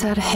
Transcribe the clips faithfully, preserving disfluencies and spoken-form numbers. أسر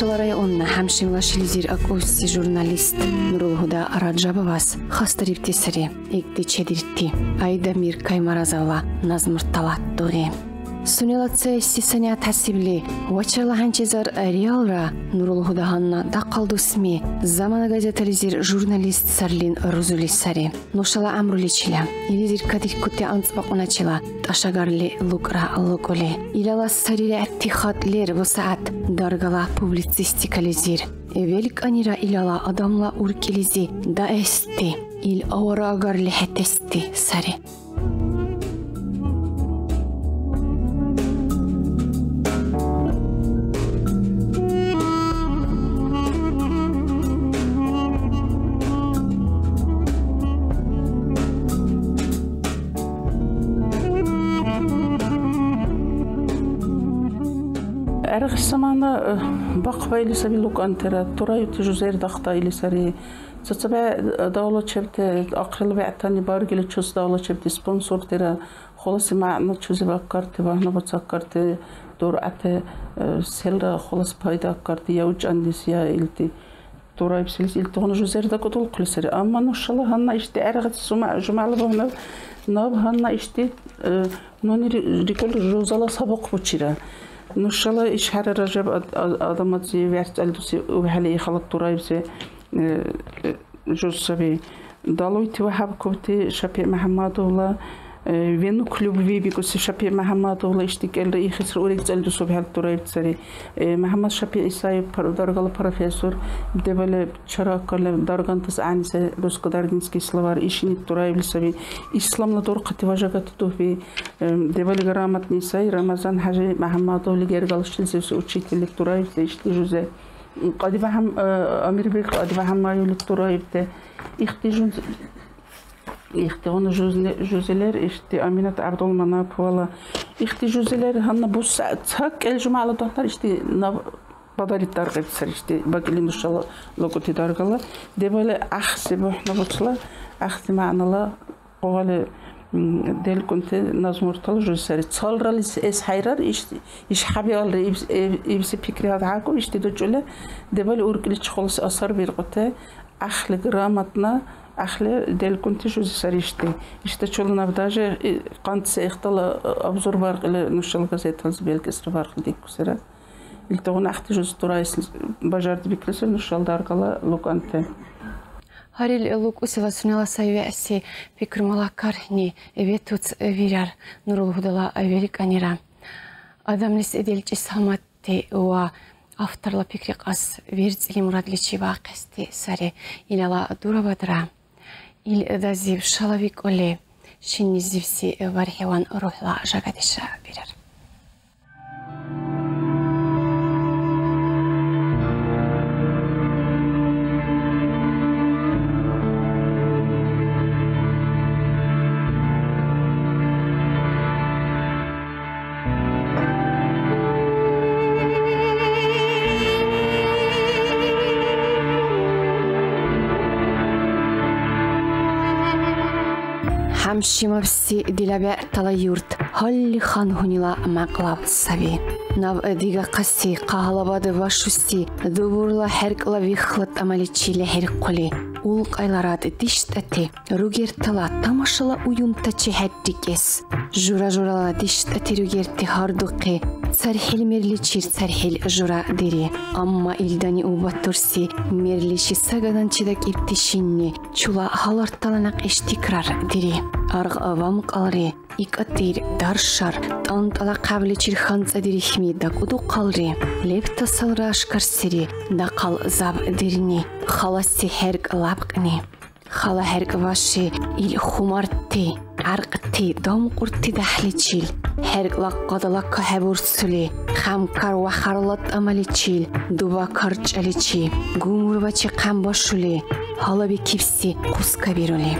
شلارای اون همچنین لشیزیر اکوسی جورنالیست نورالهدى راجابواس خاستریب تسری اکتی چدیرتی ایدمیر کایمارزالا نزمرتالات دوری. سونیلاتسه سیسنیا تحسیبلی وچرلهانچیزار ریال را نورالهدى هننا داقلدوسمی زمان گازتالیزیر جورنالیست سرلین روزولیسری نوشلا امرولیچیله ایلیزیر کادیکوتی انتباقوناچیلا تاشگارلی لوکرا لوکولی ایلالاس سریل اتیخاتلر و ساعت دارگلا پوبلیسیستیکالیزیر اولیک انیرا ایلالا اداملا اورکیلیزی دا استی ایل اوراگارلی حتستی سری. أرخ السمانة بقى إلي سبيل لك أنترا ترى يتجزير دخطة إلي سري تتبع دولة شبت أقل بعتني بارجل تشوز دولة شبت سبونسور ترى خلاص مع نتشوز بكرت بهنا بتذكرت درعة سيل خلاص بايدا كرت يوج أنديسيا إلتي ترى بسيل إلتون جزير دكتور كل سري أما إن شاء الله هنا إشتى أرخ السماء جمال بهنا ناب هنا إشتى نوني ريكول جوزلا سبق بتشيره إن شاء الله إيش هذا الرجب أضمت زي وعرت ألدوسي وحلي خلط ترايب زي جوز سبي دالويت وحب كوتي شبي محمد الله وينو كلوب في بيكوس شبي محمد الله إشتك إلري خسر أوليك ألدوسو بهالترايب سري محمد شبي إساي درجال بروفيسور دبل شراكة لدرجان تسعين زي روسك درجنسكي سلوار إيشني ترايب سبي إسلام لدرقة وجهة تدوبي دبل غرامة نساء رمضان حاجة محمد أولي جرجال شلسوس أشتك الترايب إشتي جزء قد بهم أمير بيك قد بهم ما يلترايب ده إختيجون إختيون جزيلر إشتي أمينة عبد المناب والله إختي جزيلر هن بوس تهك الجمعة على الدكتور إشتي نب بدار الدرجة بتصير إشتي باقي لي إن شاء الله لقطة درجة الله دبل أحسب وإحنا بطلة أحسب معنا الله قال دل كنت نازمر طلج وسر تصل رالس إس حيرر إيش إيش حبي قال ري إبس إبس بيكري هذا عاكم إيش تدجله دبل أوركلش خلص أصر بالقطة أخلق رامتنا أخلي دل كنت شو سريشتي إيش تدجلنا بداجة قانت سيختلا أبزور بارق لنشل قصة تنزبيل كسر بارق ديك كسرة التون أختي جوز ترايس بجارت بكرسل نشل دارقلا لقانته هاريل اللوك أسلا سنلا سايوأسي بكرملا كارهني إبتوت فيرار نورالهدى أوليك أنيرا أدم لس إدلج إسهاماتي و أفترلا بكريق أس فيرز لمراد لشيبا قستي ساري إلالا دورا بدرا إل إدازيب شالويك أولي شيني زيبسي وارحيوان روحلا جاكادشا بيرار شمابسي دلابع تلايورت هل خان هنلا مقلب سبي ناب ديغا قسي قهلباد واشوسي دورلا حرق لبي خلط أماليشي لحرقلي ولق أيلارات دشتتي روجرتلا تمشلا ويوم تشهد ديكس جورا جورا دشتتي روجرتي هاردوقي سرحل ميرليشي سرحل جورا ديري أما إلداني وباتورسي ميرليشي سجدان تدك إبتشيني شلا هالارتلانق إشتكرار ديري أرغ أوام قلري إكتير درشر تنطلع قبل تيرخان صدريخمي دكودو قلري لبت سلراش كرسري دقل زاب ديرني خلاص هرق لابقني خلا هرق واشي إل خمارتي عرقتي دم قرتي دحلتشيل حرق لقد لك هبورسلي خم كر وخرلت أملتشيل دوبا كرج ألتشي قومر بتشي قم بشلي هلا بكبسي قص كبيرلي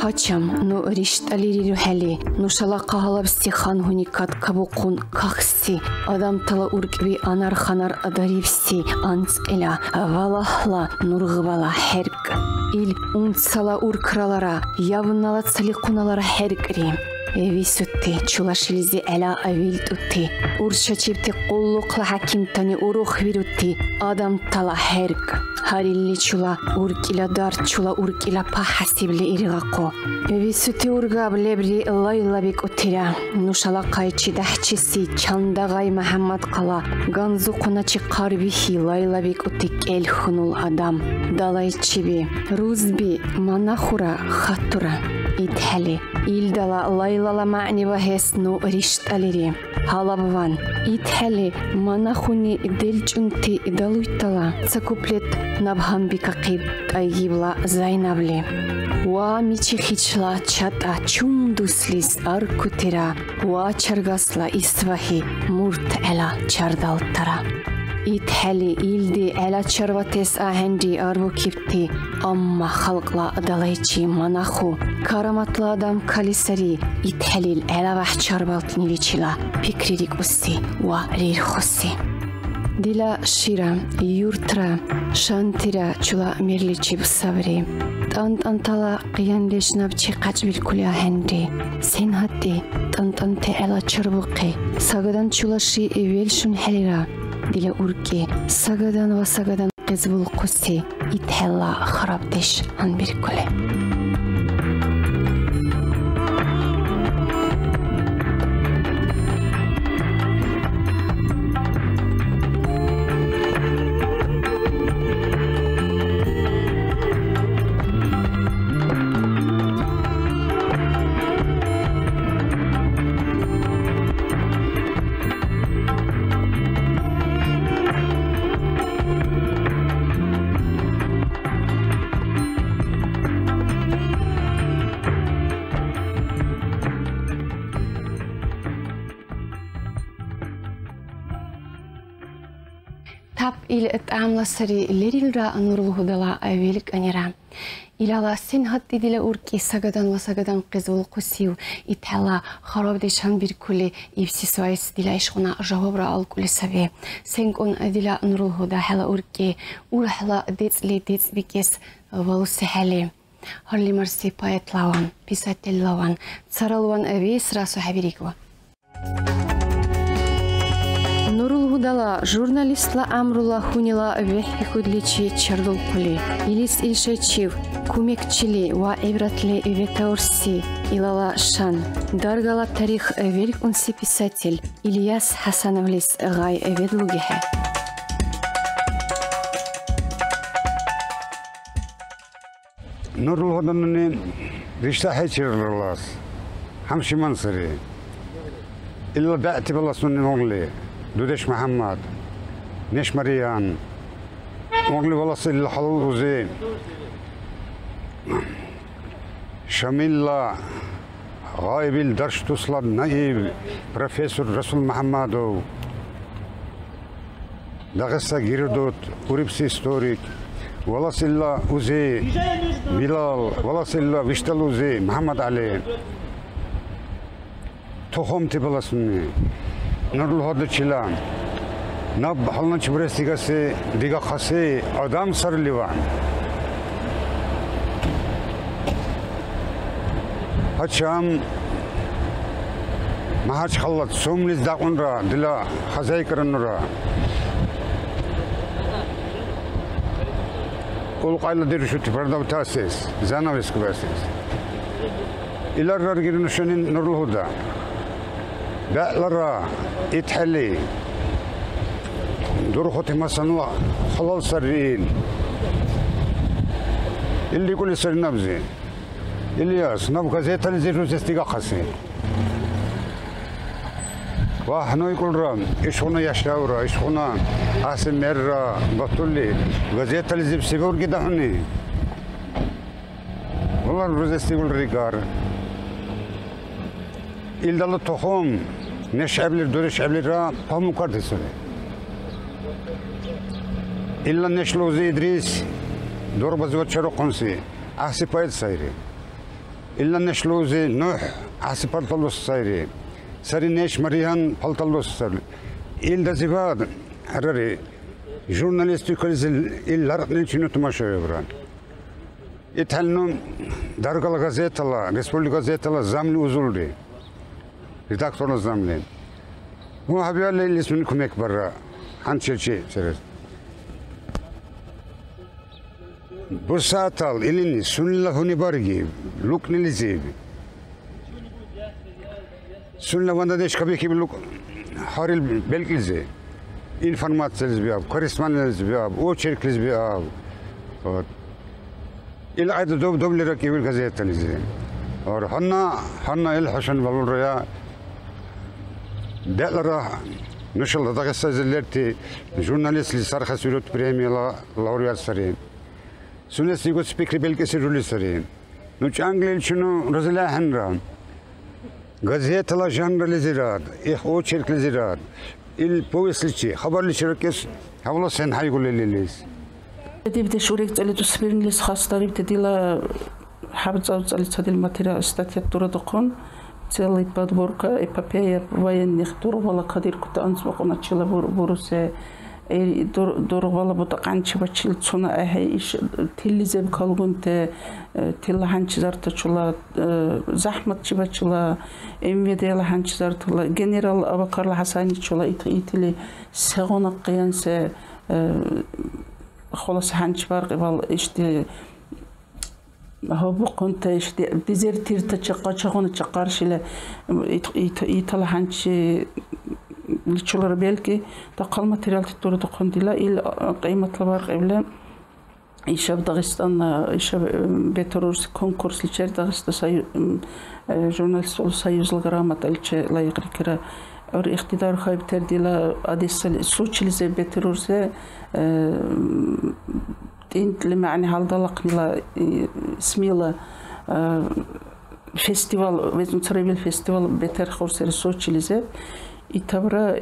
هاتشم نو رشت أليري روحلي نو شلاقة هلا بستيخان هنيكات كبوقون كخسي أدم تلا أرقبي أنار خنار أداريبسي أنس إلا والهلا نورغبالا حرق إل أنسلا أرقرالارا يابنالات سليقونالارا حرقري أبي ستي تشلاشيلزي ألا أبيلتوتي أرشاتيبتي قلوقلا حكيمتاني أروخ بيروتي أدم تلا حرق هاريلي تشلا أوركيلا دار تشلا أوركيلا بحسب لإرقاقو أبي ستي أورغاب لبري الله يلبيك أترا نشلاقاي تشدحشسي تشاندغاي محمد قلا غانزوقنا تشقاربيهي الله يلبيك أتيك إل خنول أدم دالاي تشبي روزبي مناخورا خطورا إدحلي إل دالا الله للا معني بهس نو رشت أليري هلا بوان إتحلي مناخوني دلجنتي دلويتلا سكوبلت نبهم بكقيب تأيبلا زينبلي واميشي خيشلا تشاتا تشوندوسليس أركوتيرا واشرغسلا إسواهي مرت ألا تشاردالترا إتحلي إلدي على شرواتيس أهندي أربو كبتي أما خلق لا دلائجي مناخو كرمت لا دم كاليسري إتحلي العلا وح شروات نيليشلا بكري ديك أستي ورير خسي دلا شيرا يورترا شانترا چلا ميرليشي بصبري تانت أنتلا قيان ليشنا بشي قاج بالكلية هندي سين هاتي تانت أنت على شروقي ساقدان چلا شي إيويلشون حليرا ديلا أوركي سجدان وسجدان قزبل قصي إتحلا خربتش عن بركلة أعمل سري ليريل را نورله دلا أولك أنيرام إلى لا سن هدي دلا أوركي سجدا وسجدا قزول قسيو إتحلا خراب دشان بركلي إبسي سويس دلا إشقنا جواب را الكل سبي سنكون دلا نورله دا حلا أوركي ورحلا ديت لي ديت بكيس ولوس حلي هرلي مرسي بايت لون بيسات لون صارلون أبيس را صحبيريكو دلا جورناليست لا أمرولا خونيلا وحي خودليشي تشردل قلي إليس إلشيشيف كوميكشيلي وإبراتلي ويتاورسي إلالا شان دارغالا تاريخ ويلك أنسي писатель إلياس حسنوليس غاي ويدلوجيها نورل هدنني رشتاحي تشردلاس همشي منصري إلا بأتي بالله سنن نورلي دودش محمد نش مريان مغلي والله الحلول وزين شميلة غايب الدرش توصل نائب بروفيسور رسول محمدو دغسة جيردوت وريبسي ستوريك والله الله وزي بلال والله الله وشتل وزي محمد علي تخمتي بلا سني نرل هذا الكلام نب حلنا تبرسي قصي دقة خسي أدم صار ليوان هتشام ما هتش خلط سوم لزداقون را دلا خزاي كرن را كل قائلة ديرشو تبرد وتأسيس زانا ويسكو بأسيس إلا الرجل نشنين نرل هذا لا لرا يتحلي دور ختي مثلا خلال سرين اللي كل سر نبزي الياس نبغى زي تنزيل وزيستيقا خسي واحنا يقول رام ايش هنا يشاورا ايش هنا عاصم مرة بطولي وزي تنزيل بسيبور كده هني والله الوزيستيقول ريكار إلدال تخم نشعبلر دورش عبلر را هم کرده سونه. إلا نشلوزی ادریس دور بزود چرو قنسی عصی پایت سایری. إلا نشلوزی نوح عصی پلتلوس سایری. سری نش مریان پلتلوس سر. إلدا زیاد هرری ژورنالیستی کلیز إلا رت نیچینو تماشای بران. ایتالنم درگل گازیتالا رسپولی گازیتالا زامل ازولدی. ریداکتورن زاملین. مو همیشه لیسمن کمک برا. هنچرچی سرز. بساتال اینی سنلا هنی بارگی لوک نیزیبی. سنلا وندهش کبی کی بلوک هاری بلکیزه. اینفرمات لیز بیاب، کاریسمان لیز بیاب، اوچرک لیز بیاب. إل عدد دوب دوب لركيب الجزيرة التلزيم، ورحنا حنا إل حشن بالوريا دقلة نشل دقة سازلتي جورناليست لصار خسيروت بريمي لا لوريا سرين، سونسي قط سبيكر بالكسر رولي سرين، نوش أنجليل شنو رزلا هنرام، جزيرة لا جانر لزيراد، إخوة شرك لزيراد، إل بويس لشي خبر لشركس هولا سن حي يقول لليس. بدي شوريك اللي تصبرني لس خاصة بدي لا حابة أوصل هذه الماتيريا استاتيا تورا دقون تلي بدوركا إبابيا وين نختور ولا قدير كنت أنسبق ونشيل بور بورس دور دور ولا بتقان شيء بتشيل صنع هاي إيش تلي زب كالجون ت تلا هنش زرت شلا زحمة شيء بتشلا إمي ديلا هنش زرت شلا جنرال أبو كارل حساني شلا إت إتلي سغنا قيانس خلاص هنچ برق ول اشته هوا کنته اشته دیزر تیر تچقا چقونه چقارشیله ایتال هنچ لیچلر بیلکی داخل ماتریال تطور دخندیلا ایل قیمت لبرق اوله ایشاب داغستان ایشاب بهترورس کنکورس لیچر داغست سای جورنالیست ول سایوزل گرامات لیچه لایقی کرده اور اقتدار خیب تردیلا آدیسل سوچلیزه بهترورسه أنت لما يعني هالضلقني لا سميلا فestival وزن تريبل festival بتر خورس السوتش اللي زاد يتبرع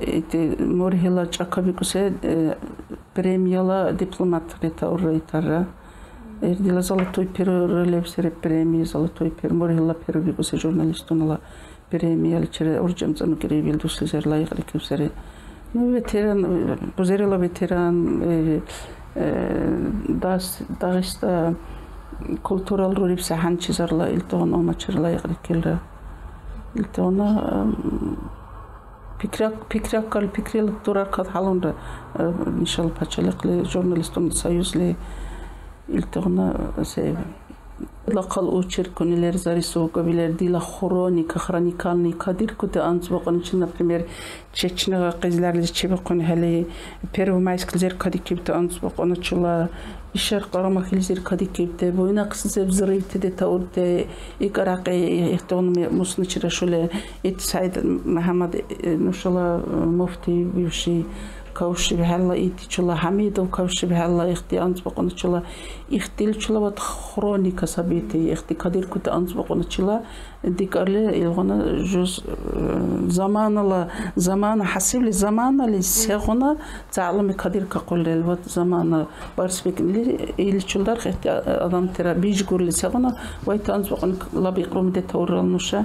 مورهلا جاكابي كوسه بريميلا دبلومات ريتا وريتارا إردي لازالتوي بير لبسر بريمي زالتوي بير مورهلا بير كوسه جورناليستون لا بريميلا ترى أرجم زانو كريبيل دوس لزر لا يغلي كوسه بتران بزرلا بتران داس داغستا كولتورال روليبس هنچزرلا إلتون أو ماتشرلا يغلقيلرا إلتونا بكرك بكرك كل بكريل دورار كات حالونرا إن شاء الله بتشلق لجورناليستون سايوز لي إلتونا سيف لقال أوشركني لرزاري سوق قبيلر دي لخوراني كخراني كاني كادير كده أنت بقولن شن نبتمر تشتنا قزلر لشي بقولن هلي بيرو مايس كلزر كادي كبته أنت بقولن شلا إشار قرما كلزر كادي كبته بوينا قصص بزريب تدي تورد إكراقي إختون مصنش رشلة إتساعد محمد نشلا مفتي بيوشي كوش بهلا إيتي شلا حميد وكوش بهلا إختي أنت بقولن شلا إختيل شلا وات خراني كسبيتي إختي كدير كنت أنت بقولن شلا ديكارلي يلغنا جوز زمان الله زمان حسب الزمان اللي سيغنا تعلم كدير كقول الوقت زمان بارسبيك اللي اللي شلدار إختي أدم ترى بيج قول اللي سيغنا ويت أنت بقولن لا بيقوم دتورال نشة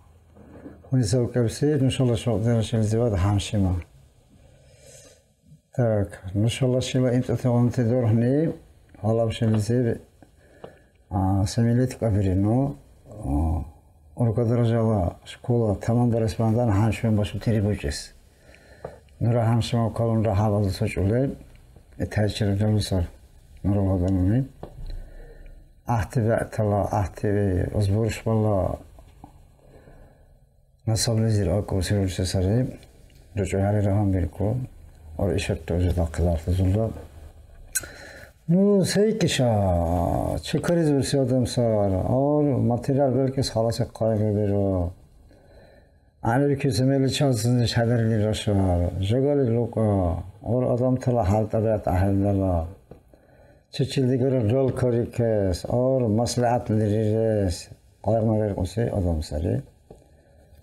ونساو كابسي نشالا شوق دانشيل زيواد حامشيما تاك نشالله شيلا إمتى تقوم تدورهني هلا بشيل زير سميلتك أفرينو ورقدر جوا شكولا تمام درس باندان هنشون باشو تري بوجس نرا هنشون وكالون راح هذا السجولة تهجر جلوسر نرا هذا مني أحتفي أتلا أحتفي أصبرش بالله نصب لزي الأكو سيرو السريب رجع على رهان بيركو أو إشتى جدا قلار فزولا نو سيكشا شكريز برسيادم سال أو ماتيريال بيركس خلاص قايم بيرو أنا بكيس ميل شانسني شادر لي رشوا جعل لوكا أو أدم تلا حال تبعت أهل دلا تشيلدي كرر رول كريكس أو مسلات لريس قايم بيركوسي أدم سري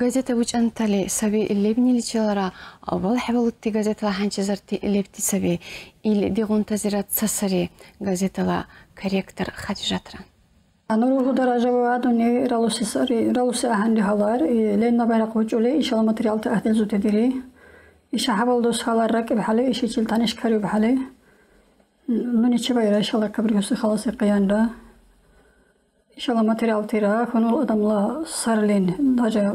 غازية وجه أنت لي سبي اللي بني اللي شلرا أول حبل تي غازية لا هنش زرتي اللي بتي سبي اللي ديغون تزرت سسري غازية لا كاريكتر خديجة تران. أنا روح درجة وعدوني رالوس سري رالوس أهندي هالار لين نبرق وجهلي إن شاء الله ماتريال تأهل زود تدري إيش حبل دوس هالار ركب حلي إيش يشيل تانش كاريو بحلي مني شباير إن شاء الله كبر يوسف خلاص القيان ده إن شاء الله ماتريال ترا خنول أدم لا صار لين درجة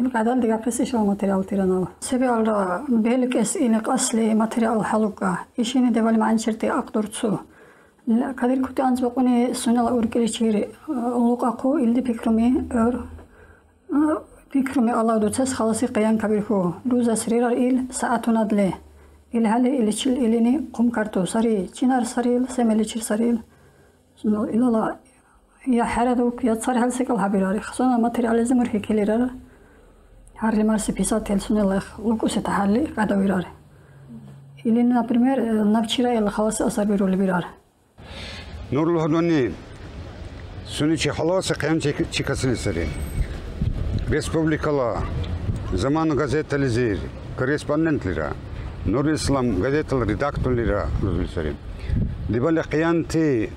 القدام ديجا بس إيش هو ماتريال تيرانو سبي على بيلك إس إنك أصلي ماتريال حلقة إيشين دبل مع إنشرتي أقدر تسو لا كثير كنت أنت بقولني سنة أوركلي شيري اللقاء قو اللي بيكرمي أور بيكرمي الله دوتس خلاص قيان كبير هو روزا سرير إل ساعتنا دلي إل هلي إل شيل إلني قم كرتو سري تينار سريل سميل شيل سريل سنو إلا لا يا حردوك يا تصير هالسكال هبيراري خصوصا ماتريال زمر هيكليرار هارلي مارسي بيسات يلسون الله لقوسة تحلي قاعد ويراره. اللي أنا برمير نبتشرا يلا خلاص أصار بيرو اللي بيراره. نور الله دوني سني شيء خلاص قيام شيء شيء كسر سري. بس بوبليك الله زمانه غازيت لزير كريسباندنت ليرا نور الإسلام غازيت الرداكتون ليرا لزير سري. دبل قيانتي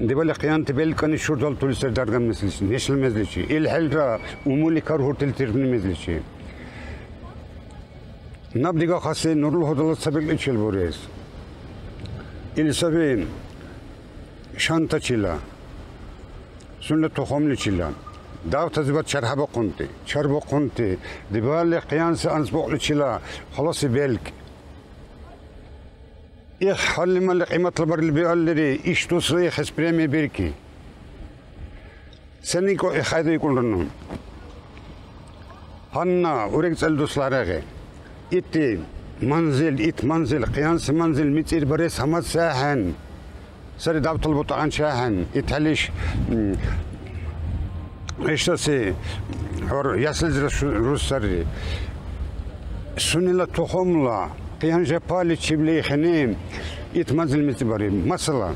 دبل قيانت بالكني شو دول تولسر درجة مثلش نشل مثلشي الحلرة ومولي كار هوتل تربني مثلشي نبديكا خاصة نورل هوتل سبب إيشل بوريس السبب شنطة شيلا سنة تخمل شيلا داو تزبط شربة قنتي شربة قنتي دبل قيانس أنسبق شيلا خلاص بالك إخ حل ما لقيمة البر اللي بيقلري إيش توصي خس بريمي بيركي سنيكو إخايدو يكون رنهم هنا وريكس الدوس لارغي إتي منزل إت منزل قيانس منزل ميتير بريس همات ساهن سري دابط البطعان شاهن إتهليش إيش تسي حر ياسل روس سري سنلا تخملا قيان جبالي تشبلي خنيم يتمنزل متبري مثلا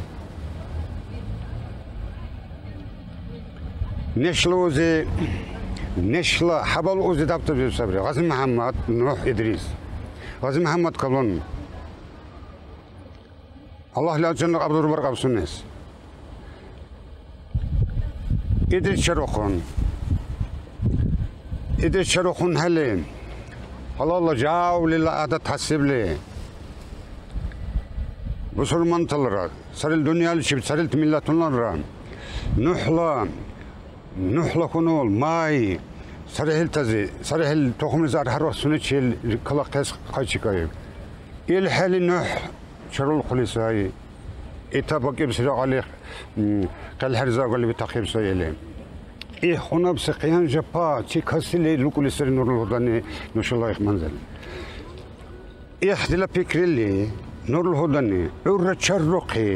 نشلوزي نشلا حبل اوزي دابتو صبري غازي محمد نوح ادريس غازي محمد قبلون الله لا جنة عبد الربر قبس الناس ادريس شروخون ادريس شروخون هلين الله الله جاو لله عادة تحسب لي Müslüman olarak, sarıl dünyalı şib, sarıl millet olarak, nuhla, nuhla konul, may, sarıl tazi, sarıl tohumuz arharos sünetçil, kalak tez kaçıkayı. İlhali nuh, şerul kulisayı, etabak ibsira alih, kal herzak alih bitakib sayılayım. İhuna bsekiyan japa, çikasili lukulisari nurul hudani, nuşallah manzali. İhdila pikrili, nurul hudani, urra çarruqi,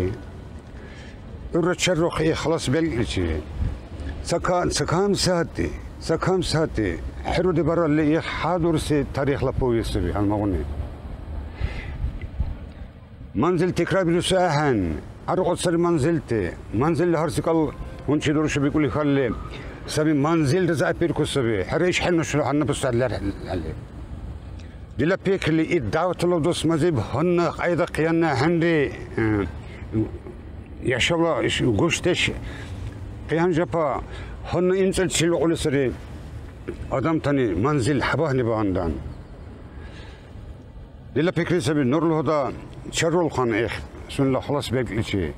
urra çarruqi, halas belgici. Sakan, sakam saati, sakam saati, herudi baralli, hadursi tarihla poyesi bi, almağuni. منزل تكرار بلساهن أرقد سر منزلته منزل هرسكال هنشي دورش بيقولي خلي سبي منزل رزق بيركو سبي حريش حلو شو عنا بس على عليه دلا بيك اللي الدعوة لو دوس مزيب هن أيضا قيانا هندي يا شباب إيش وقشتش قيان جبا هن إنسان شلو قولي سري أدم تاني منزل حبهني بعندان دلا بيك اللي سبي نور الهدى شرول خان إخ سنلا خلاص بيجي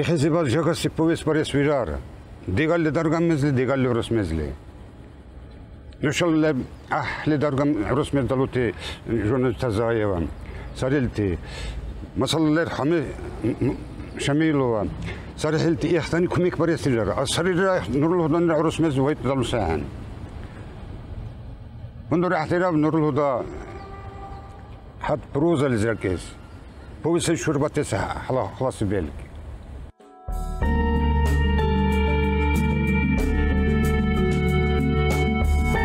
إخ زباد جاك سبويس بريس ويجار ديقال لدرجة مزلي ديقال لورس مزلي نشل أح لدرجة رس مزلوتي جون تزايوان سريلتي مثلا لير حمي شميلوا سريلتي إختاني كميك بريس ويجار السرير نورله دان رس مزلي ويت دلو ساهن بندور احترام نورله دا حد بروز الزركيز بويس الشربة تسعة خلاص بالك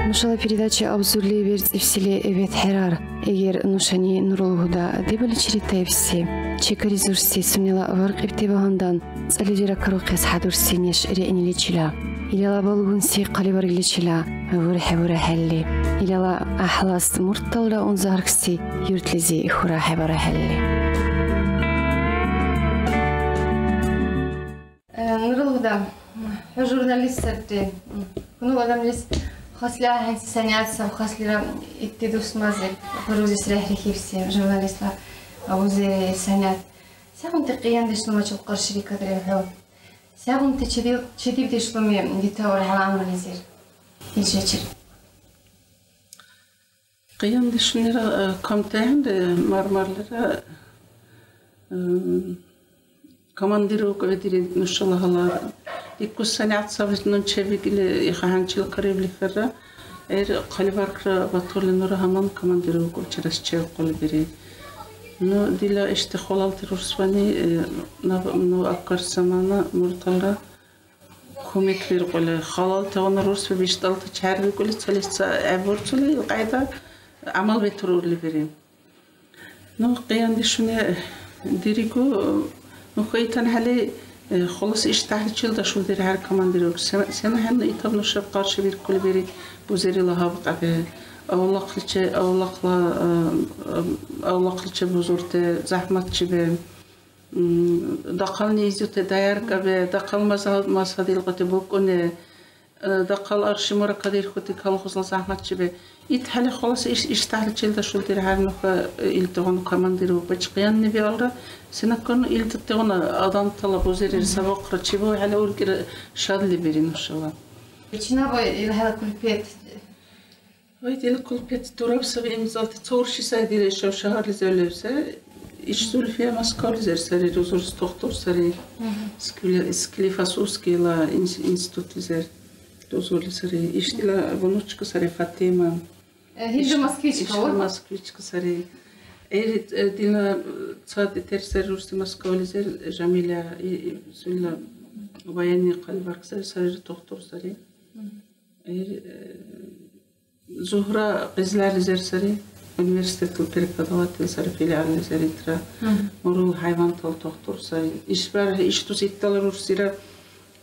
начало передачи обзор Леверц и в селе Эвет Херар. Эгер нушани нурлугуда дебали черетевси. Чекаризурси сумнила варк ибтебагандан. Салидира карукес хадурси неш реинили чила. Илала балгунси калибарили чила. Вурхе вурахелли. Илала ахлас мурталла унзаркси юртлизи хурахе вурахелли. Нурлуда журналист серде. Куну адам лис خاصلها هنسي سنيات سو خاصلها اتدوس مازل بروز سرح رخيفسي جورناليستا أوز سنيات ساعم تقيان دشلو ما تقر شركة ربحوا ساعم تشديد تشديد دشلو مي ديتاور على عمر نزير الجير قيام دشلو را كمتهم مرمر لرا كمان ديرو كبدير إن شاء الله الله يكون سنعت صابت نشبيك اللي يخان شيل قريب لفرة إير خليبارك بطول النور همام كمان ديرو كوتشرس شيل قلبيري نو ديلا استخلال تروسباني نب نو أكثر سمانا مرتلا كوميك فير قل خلال تونا روس في بيشتغل تشهر بيقول تلست عبور تلي القاعدة عمل بترول لبيري نو قيان دشنا ديريكو نخيطن هلي خلاص اشتاح الجلد شو دير هر كمان ديروك سنة هن ايطاب نشرب قارش بير كل بيري بوزيري لها بقع بيه اولاق لكي اولاق لا اولاق لكي بوزورتي زحمت شي بيه داقل نيزيوتي دايارك بيه داقل مازها دي لغتي بوكوني داقل ارشي مركا دير خوتي كالو خصلا زحمت شي بيه ايت هلي خلاص اشتاح الجلد شو دير هر نخي التغنو كمان ديروك بجقيان نبي عالرا سنكون إلتقينا أدم طلب وزير السباق رتشبه على أول كر شاد اللي بيرين إن شاء الله. كنا بإلها كل بيت. ويت إلها كل بيت تراب سبي إمزات تورش سادير الشو شهر لزلوسة يشتغل فيها مسكال زر سري دكتور دكتور سري سكلي سكلي فاسوسكي لا إنس إنستوت زر دكتور سري يشتغل بنوتشك سري فاتيما. هيدا مسكيتش هو مسكيتش سري. إيرد دينا صاد ترسل روستي مسكولي زر جميلة سولا وياني قلب أكثر سرير دكتور سري إير زهرة قزلة زر سري المدرسة تلتري كذوات سري في العالم زر ترى مرور حيوان طال دكتور سري إشبار إيش تزيد طال روستي را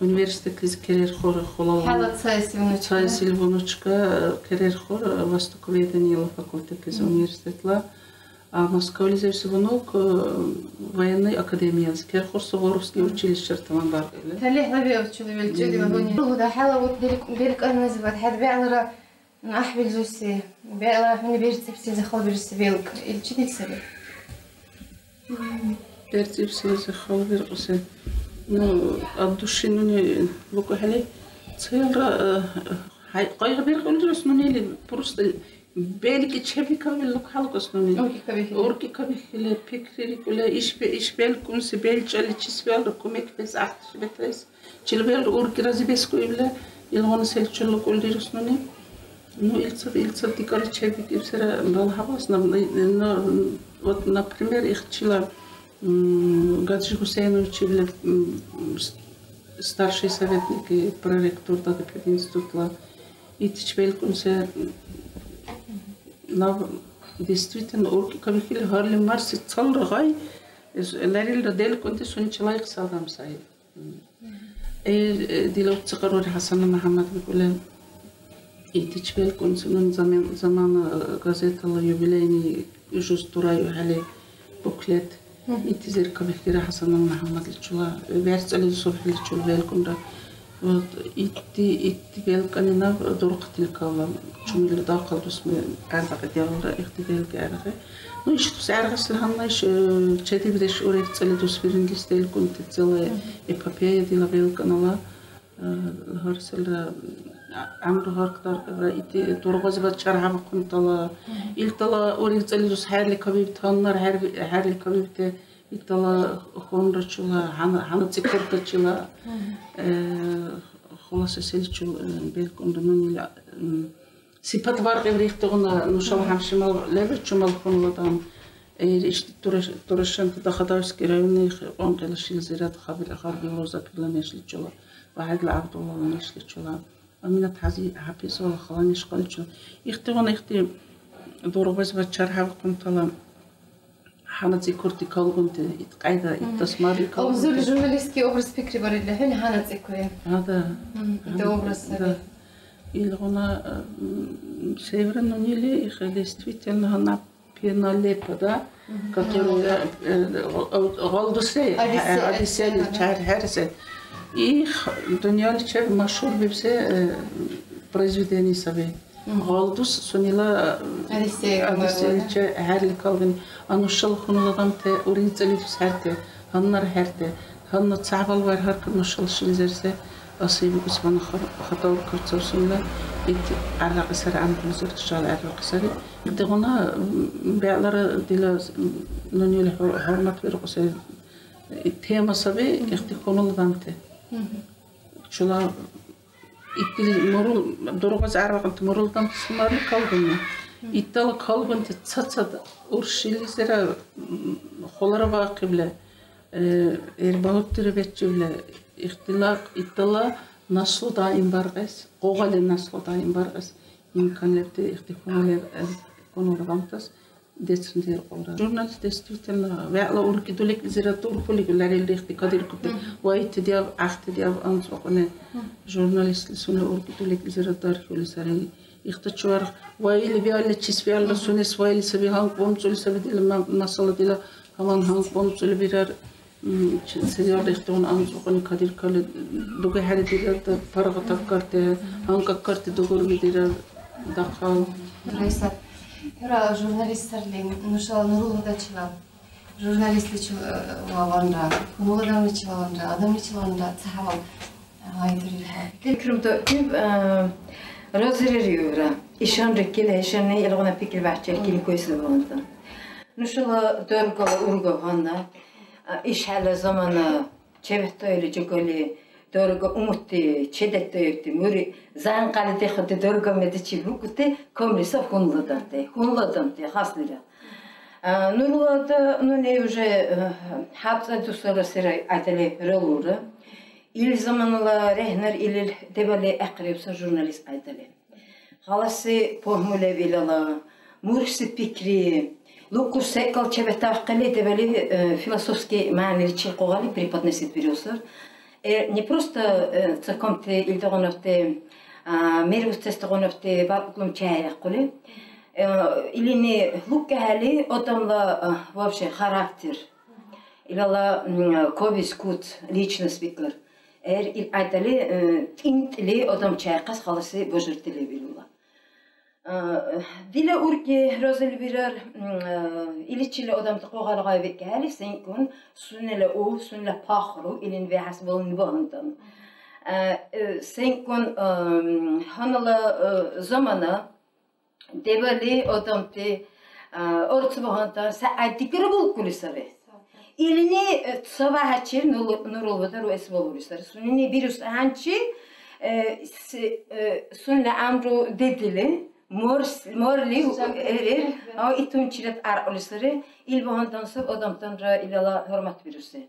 المدرسة تذكر خور خلال حالات سايسي ونشكا سايسي ونشكا كرير خور واستقبل دنيا فاكولتي كذا المدرسة لا А Москвали зависванок военной академиянский. Я хочу воровский училище там баргали. Хали хлебе учили, учили на гоне. Да, хала вот берег берег она называет. Хад беалра на ахвиль зуси. Беалра хмени берется все захал берется белк. Ильчидицари. درتي بسيزة خوفي رقصين نو أدوشين نوني بوكو حالي تصير هاي قايغ بيرك ندرس نوني اللي بروس بالك تشابي كابي لك حلقة سنوني أوركي كابي أوركي كابي لا بيكري ولا إيش بي إيش بالكم سبيل تشالي تشبيل ركومك بس أحد بتريس تشبيل أوركي رازي بس كويبلا يلغون سلتشلو كل درس نوني نو إلتصق إلتصق تكرر تشابي كبسرة بالحواس نب ن وط نبرمير إختشلا قادش حسينو تشبيل старший советник и проректор тата пединститутла и тичбелком се на действително орки каби хил харли марси цалрагай ларил радел конте сунчалай قصادам сай э дилот цакарори хасан мухаммад бикуле и тичбелком сунун заман замана газетала юбилейни жустурай хали буклет يتزر كبير كده حسنا محمد الشلا بيرس على الصبح الشلا بالكم ده ويت يت بالكم أنا درقت الكلام شو من اللي داخل رسم أعتقد يلا اختبار كأعرفه نيش تسعر غسل هناش شتى بدش أوريك تسأله تصبرين تستلكم تتسأله البابية دي لبالكم الله هرسل عمرو هرقدر رأيتي ترغز بتشرح بكون طلا يطلا أوريك تسأله صحيح الكبير تهنر هر هر الكبير ت يطلا خون رشلا عن عن تكرت رشلا خلاص سيل شو بيركون دمني لا سيبات بارق يريح تغنا نشلح شمال لبرت شمال خون لطام إيش ترش ترشان تدخدارس كرايوني خون كلا شيل زيرات خبر آخر بيروزا بلا ميشل شلا واحد لعبد الله ميشل شلا أمينة حزي حبيس ولا خلاني شقلت شو يختون يختي ضربات بتشرحها وكنت طلع حانت زي كورتي كالقم تقعدها التسماري كالقم أو زول جورناليستي أبرز فكري برد لهن حانت زي كوري هذا ده أبرز هذا يلغونا سيفرنا نيلي يخلي استفيت إنها نب بينا لبدا كتير غلط سيء عادي سيء شهر هرسة и дөньяли чәп машһур бипсе произведение сабе голдус сонила адисече һәрлек алган анушыл хунуладан те уринцели сәрте аннар һәрте ханна цабал бар һәр көншыл шилзерсе асыйбы кусман хатау курцусында ит аракысар амбузур шал аракысар дигона бәләре дила нонил хөрмәт беркусе тема сабе ихтиконулданте شلا ایتیل مرول دروغ زعر وقت مرول دم سماری کالگونه ایتال کالگون تی تصد تصد اورشیلی زیرا خلر واقبله ارباهتر بچوله اختلاق ایتالا نسل دائم برگس قوقل نسل دائم برگس امکان لب تی اختیار کنور دمتس دستندر قرار. جورنالیس دستیتن وعلا اورکی دولیک زیرا طور پلی گلری لیختی کادر کت وایت دیاب عهد دیاب آنس وقنه جورنالیس لسونه اورکی دولیک زیرا تاریخ ولی سری اختشوار وایل بیاله چیز بیاله سونه سوایل سبی هان قوم سولی سبی دل ما نسل دل همان هان قوم سولی بیار سریار اختون آنس وقنه کادر کل دوگه هر دیگر فرق تکرت هان کارت دوگر میدیار داخل. رئیسات هرا جورناليست اللي نشال نروح هذا الشلاب جورناليست اللي شوالنا كمودام اللي شوالنا آدم اللي شوالنا تحاول هاي تريها تكرم تكتب رازري ريورا إيشان ركيل إيشان يلغونا بكل بعشر كيل كويس لبنان نشال دوام كلا أورجوانا إيش على زمان شبهته اللي جوكلي دورگا امتی چه دتایتی میری زن قلتی خود دورگا میده چی بروکته کاملی سب خونلا دانته خونلا دانته خاص لیره نورلادا نونه یوجه هفته دو سال سری عدلی رلوره ایل زمانلا رهنر ایل دبالی اقرب سر جورنالیست عدلی خلاصی پهمله ویلا مرسی پیکری لوکو سکال چه به تفقلی دبالی فلسفی معنی چی قوالی پریپاد نسید بیروسر не просто цакомте илдогоновте мерустестогоновте баклум чаяққули илини луккали отамла вообще характер илала ковискут личность биклер эр ил айтали интли отам чаяқас халасы божуртили билла ديلا أوركي رازل بيرار إلتشيلا أدم تقوى الغاية كهالف سينكون سنة لأو سنة باخرو إلين في حسب النبضن سينكون هنلا زمانة دبلي أدم تي أرتبهانتان ساعتي كربل كل سري إليني صباحتشير نورو بدر وإسباب كل سري سنني فيروس هانشي سنة أمرو ديدلي مورس مورلي هرير أو إتون تشيلت أرقلسري إل بهندان سب أدمتان را إللا هرمت بيرسي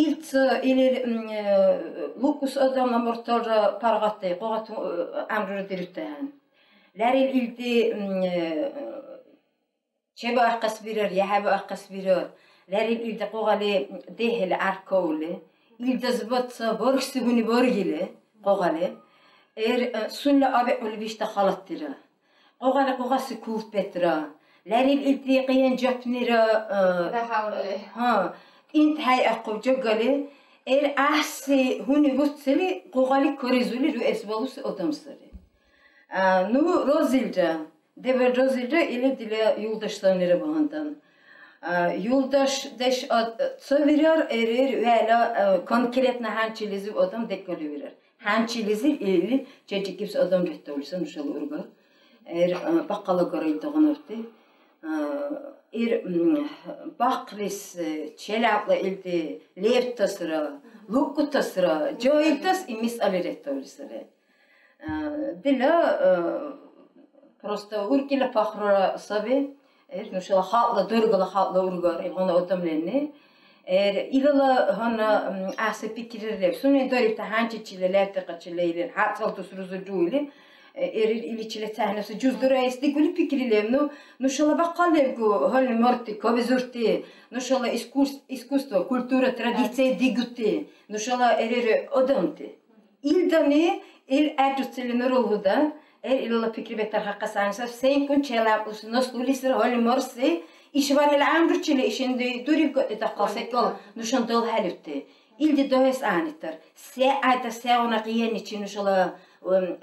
إلت إل لوكس أدم نمرتار را برغتة قوة أمر ديرتهن لاري إلتي شبا أرقص بيرر يحب أرقص بيرر لاري إلتي قوة لي دهل أركولي إلتي زبط برغسبوني برغلي قوة لي إير سنة أبي أولبيش تخلط ترى قغل قغل سكوت بترى لاريب إلتقيان جبني را ها أنت هاي أقوى جقلي إير أحسي هوني بتصلي قغل كوريزولي رو إسبالوس أدمسري نو رازيلجا دبل رازيلجا إلي دلا يولداشتاني را بهندن يولداش دش تصويرار إير ولا كونكريت نهان تشيلزي أدم دكولي ويرار هنچیلیزی ایلی چه کیپس آدم رفته ولیسان مشال اورگا ایر باقلا گرایی تغنرده ایر باقلیس چلابلا ایلی لیف تسرا لوکو تسرا جایی تس ایمیس آلی رفته ولیسره دلا پروستا اورکی لپاخرا سبی ایر مشال خاطلا درگلا خاطلا اورگا ایلهان آدم لینه إلا هنا أحسب كتير لبسوني داري تهانج تشيل لاتقة تشيل إيرين حتى تسرز الدولي إيرين اللي تشيل تهانس جوز درايس دي قولي بكري لبنو نشلا بقلب جو هل مرتي كابزورتي نشلا إسكوس إسكوستو كولتورة تradيتي دي قطي نشلا إيرين أدمتي إل دني إل أدرس اللي نروه ده إل إلا بكري بترحق سانسف سين كن شلاب وس نص وليس هل مرسي İşveren amrçile işinde durib taqasekol nuşan dol halifti. İldi dohes anittar. Saata sauna qiyen için inşallah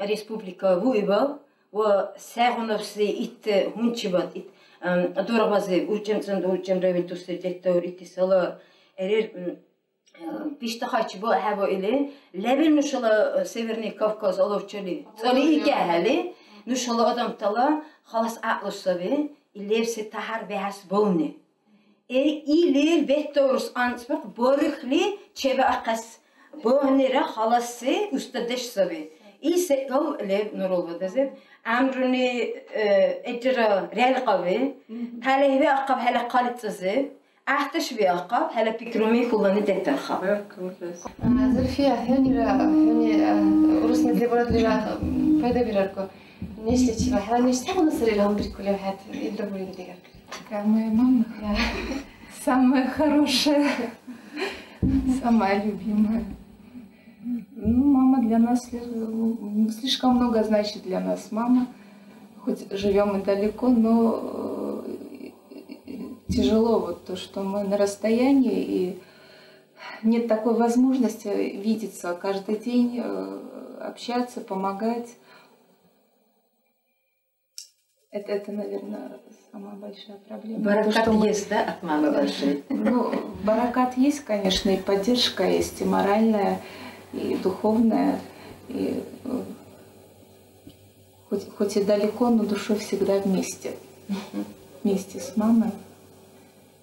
respublika buiba ve sauna se it hunçibat it durğazı urçemsen urçem revitustir dektör ittisala erer piştahaçbu hava ile label inşallah severni kafkaz alovçili. Sali gahali inşallah adam tala xalas aqlus sabi اللبسي تحر بهاس بوني إيه إلير بيتورس أنسبق بورخلي شبه أقص بوني را خلاصي أستدش سبي إيه سيطل لب نرول بدزب عمرني إجرا ريال قوي هلا هبي أقب هلا قالت تزب أحتش بي أقب هلا بكرومي كلاني تترخب نازل فيها هني را هني ورسنا ديبرات لرا فايدة بيراركو نيش ليش راح أنا نيش تقول نصلي لهم بكل واحد يضربوا لي دقيقة. كامي ماما. самая хорошая, самая любимая. Ну, мама для нас слишком много значит для нас мама. Хоть живем и далеко, но тяжело вот то, что мы на расстоянии и нет такой возможности видеться каждый день, общаться, помогать. Это, это, наверное, самая большая проблема. Баракат то, есть, мы... да, от мамы большой? Ну, баракат есть, конечно, и поддержка есть, и моральная, и духовная. И, хоть, хоть и далеко, но душой всегда вместе. Вместе с мамой.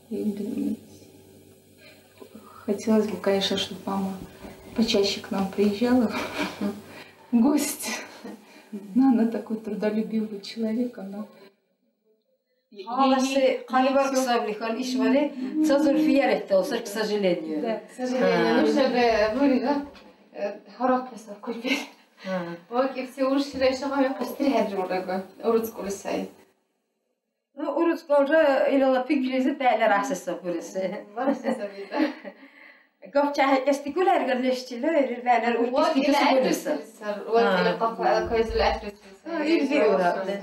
И хотелось бы, конечно, чтобы мама почаще к нам приезжала в гости. Но она такой трудолюбивый человек, она... Халасы, халибар ксабли, хал ишвали, цазур фиярехта, усар, к сожалению. Да, к сожалению. Ну, чтобы были, да, хорок присов купить. Вот, и все ушли, еще маме постригать журага, урудску лисай. Ну, урудску уже, или лапик лизы, тайли рахсаса бурысы. Рахсаса, да. قفت على استقول هرجلشت لا يرجع على الأوتيس في السبورة. والله قف على كويس الأثرس. يرجعوا.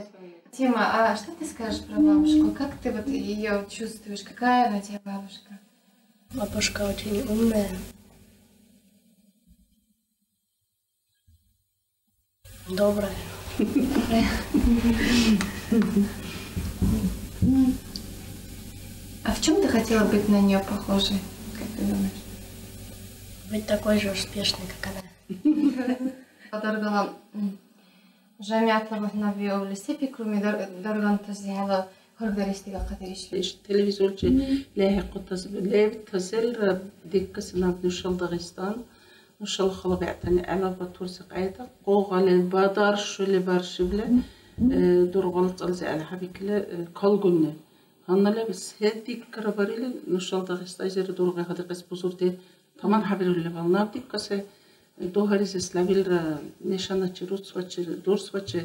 Тима, а что ты скажешь про бабушку? Как ты вот ее чувствуешь? Какая она тебе бабушка? Бабушка очень умная. Добрая. А в чем ты хотела быть на нее похожей, как ты думаешь? Быть такой же успешной, как она. Подоргала جامعة النبي أو لسيبي كرومي در درجان تزهلا خرج درستي قدريش ليش التلفزيون ليه قطز ليه تزل ديك سنة نشل دغستان نشل خلا بعتني على بطور سقعته قاغل البادر شو اللي برشبله درغلت ألزق على حبيكله كل جنة هن لا بس هذيك كرباريل نشل دغستان جر درغة هذا قس بزورته ثمان حبيل اللي بالناب ديك قصة دوهريز اسلاميل را نشانه چی روز و چی درس و چی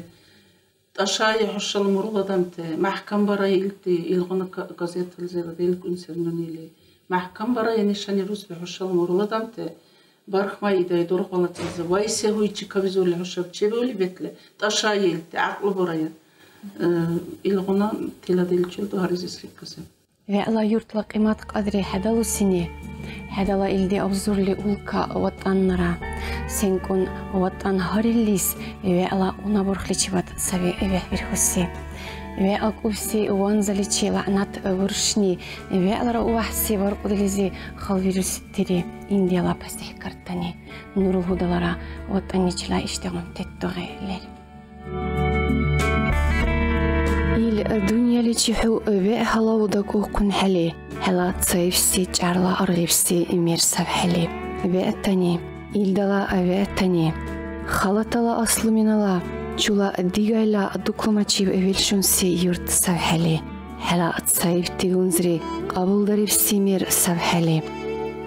اشای حشل مرده دمت محکم برای التی ایلگان گازیت الزرده ایلگون سرمنیلی محکم برای نشانی روز به حشل مرده دمت برخ میده دور خالت زوایسه هوی چی کبیزولی حشل چی بولی بتله اشای التی عقل برای ایلگان تلا دیلچل دوهريز اسلیک کسیم. وعلى يرت لقيمات قدري حدلو سنة حدلا إلدي أبزر لأولك وطن را سنكون وطن هرليس وعلى أنا برخليش بات سبي وحسي وعلى كوسي وانزليش لعنات ورشني وعلى رأوحسي برقدلزي خالفيروس تري إندي لا بستح كرتني نوره دلارا وطني جلا إشتغم تتغي لير. الدنيا اللي تشحو بها لودكو كن حلي هلا تصيف سي جارلا أرغب سي إمير سبحلي بأتني إلدلا أبأتني خلطلا أصل من الله شلا ديجالا دكما تشيب إبلشون سي يرد سبحلي هلا تصيف تلونزري قبل درب سي مير سبحلي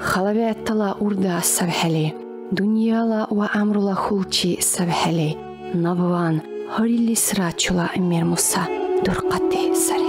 خلا بأتلا أردا سبحلي دنيالا وأمرلا خلتي سبحلي نبوان هري اللي سرا شلا إمير موسى درقتي سر